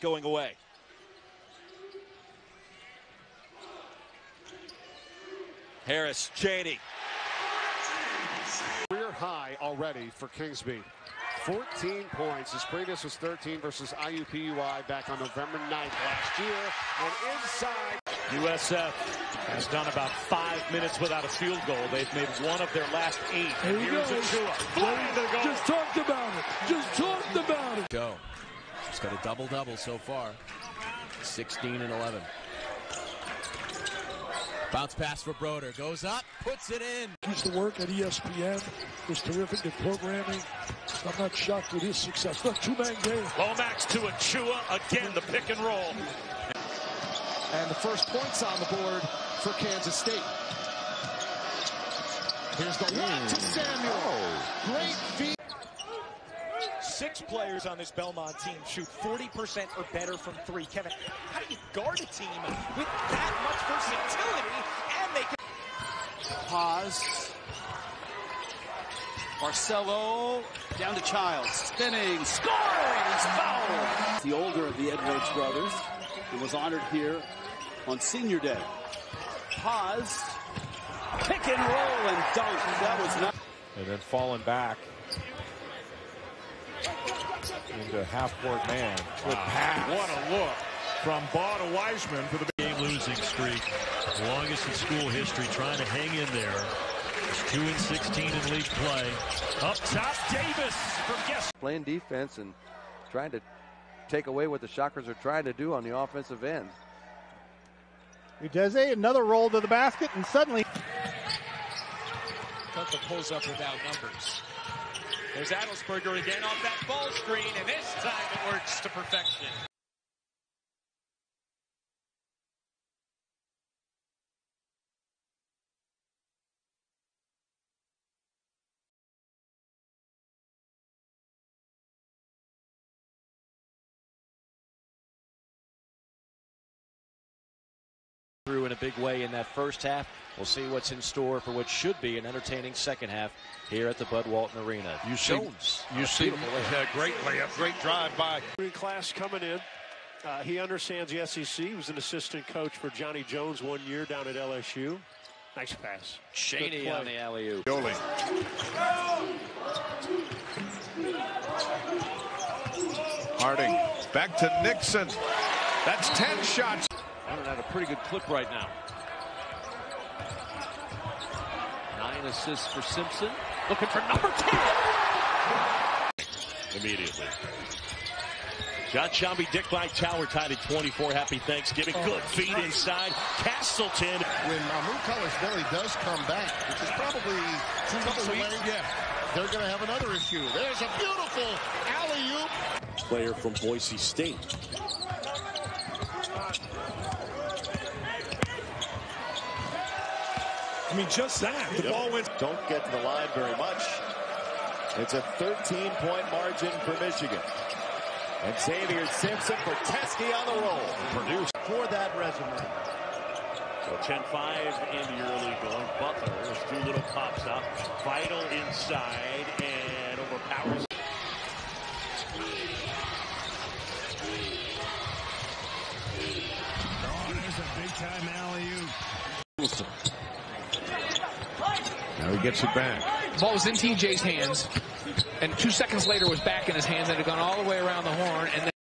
going away. Harris Chaney. Career high already for Kingsby. 14 points. His previous was 13 versus IUPUI back on November 9th last year. And inside. USF has done about 5 minutes without a field goal. They've made one of their last 8. And here's Achiuwa. Just talked about it. Just talked about it. Go. She's got a double-double so far. 16 and 11. Bounce pass for Broder. Goes up, puts it in. Used to work at ESPN. Was terrific at programming. I'm not shocked with his success. Look, two-man game. Lomax to Achiuwa. Again, the pick and roll. And the first points on the board for Kansas State. Here's the lob to Samuels. Oh. Great feed. 6 players on this Belmont team shoot 40% or better from 3. Kevin, how do you guard a team with that much versatility? And they can pause. Marcelo down to Childs, spinning, scoring, foul. The older of the Edwards brothers, who was honored here on Senior Day. Pause, pick and roll, and dunk. That was not. And then falling back. Into half-court man. Wow. Pass. What a look from Ball to Wiseman for the game losing streak. Longest in school history, trying to hang in there. 2-16 in league play. Up top, Davis from guess. Playing defense and trying to take away what the Shockers are trying to do on the offensive end. Udeze, another roll to the basket, and suddenly. Tucker pulls up without numbers. There's Adelsberger again off that ball screen, and this time it works to perfection. Through in a big way in that first half. We'll see what's in store for what should be an entertaining second half here at the Bud Walton Arena. Jones, you see a great layup, great drive by. Class coming in. He understands the SEC. He was an assistant coach for Johnny Jones one year down at LSU. Nice pass. Chaney on the alley-oop. Harding back to Nixon. That's 10 shots. At a pretty good clip right now. 9 assists for Simpson. Looking for number 10. Immediately. John Chambi, Dick by Tower tied at 24. Happy Thanksgiving. Good feed inside. Castleton. When Mahmoud Color's belly does come back, which is probably 2 months away, yeah, they're going to have another issue. There's a beautiful alley-oop. Player from Boise State. I mean, just that. The ball went. Don't get to the line very much. It's a 13-point margin for Michigan. And Xavier Simpson for Teske on the roll. Produced for that resume. So 10-5 into your early going. Butler, Doolittle pops up. Vital inside and overpowers. Oh, there's a big-time alley-oop. Now he gets it back. Ball was in TJ's hands, and 2 seconds later was back in his hands. It had gone all the way around the horn, and then